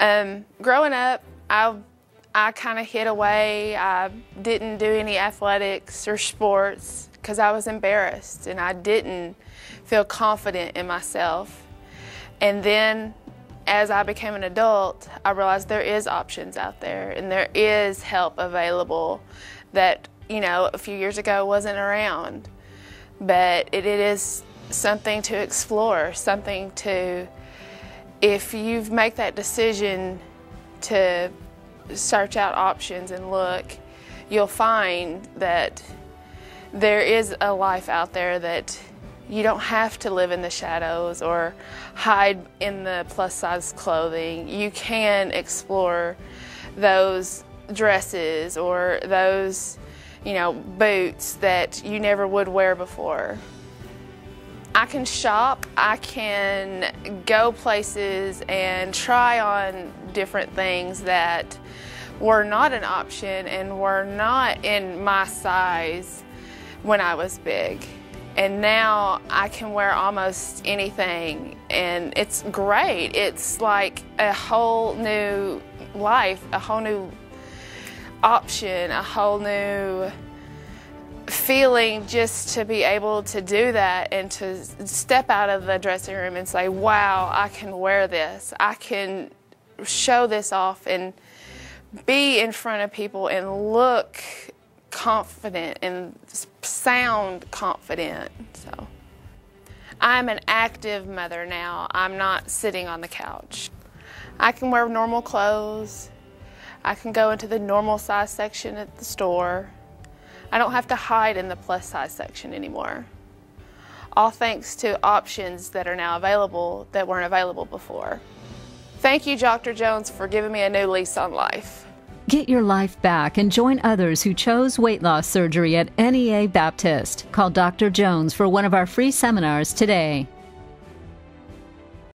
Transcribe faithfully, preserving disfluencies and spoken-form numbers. Um, growing up, I I kind of hid away. I didn't do any athletics or sports because I was embarrassed and I didn't feel confident in myself. And then as I became an adult, I realized there is options out there and there is help available that, you know, a few years ago wasn't around. But it, it is something to explore, something to, if you make that decision to search out options and look, you'll find that there is a life out there that you don't have to live in the shadows or hide in the plus size clothing. You can explore those dresses or those, you know, boots that you never would wear before. I can shop, I can go places and try on different things that were not an option and were not in my size when I was big. And now I can wear almost anything and it's great. It's like a whole new life, a whole new option, a whole new feeling just to be able to do that and to step out of the dressing room and say, wow, I can wear this. I can show this off and be in front of people and look confident and sound confident. So I'm an active mother now. I'm not sitting on the couch. I can wear normal clothes. I can go into the normal size section at the store. I don't have to hide in the plus size section anymore. All thanks to options that are now available that weren't available before. Thank you, Doctor Jones, for giving me a new lease on life. Get your life back and join others who chose weight loss surgery at N E A Baptist. Call Doctor Jones for one of our free seminars today.